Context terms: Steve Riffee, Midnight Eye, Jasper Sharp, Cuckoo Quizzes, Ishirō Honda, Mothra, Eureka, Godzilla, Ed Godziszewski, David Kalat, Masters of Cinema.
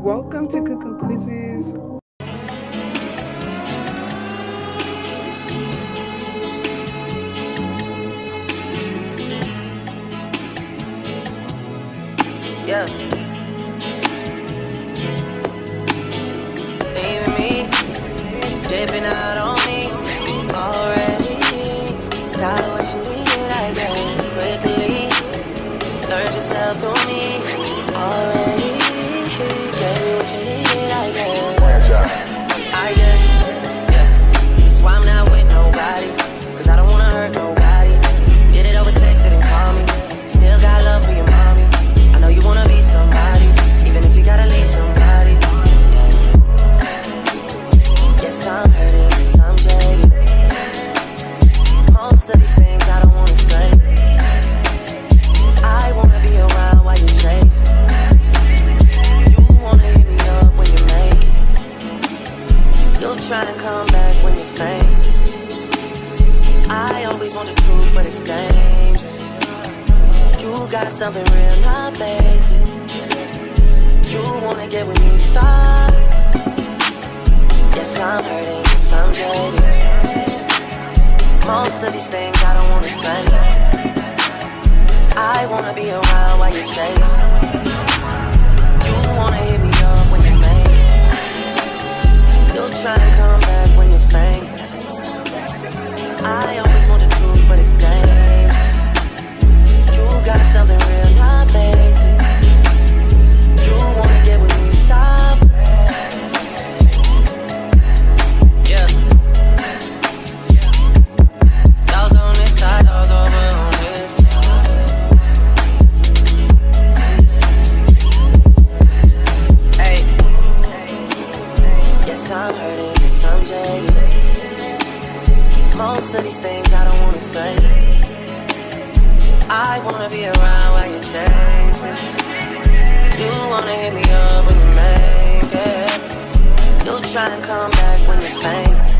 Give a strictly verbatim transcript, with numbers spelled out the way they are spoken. Welcome to Cuckoo Quizzes. Yeah. Leaving me, dripping out on me already. Got what you need, I guess. Quickly, learn yourself through me already. Tryna come back when you're famous. I always want the truth, but it's dangerous. You got something real, not basic. You wanna get with me, stop. Yes, I'm hurting, yes, I'm jaded. Most of these things I don't wanna say. I wanna be around while you chase. You wanna hit me up when you're mad. You'll try to come back when you're famous. I always want the truth, but it's dangerous. You got something real, not basic. You wanna get with me, stop. Yeah. Dogs on this side, dogs over on this side. Hey. Yes, I'm hurting, yes, I'm jaded. Most of these things I don't wanna say. I wanna be around while you're chasing. You wanna hit me up when you make it. You'll try and come back when you're famous.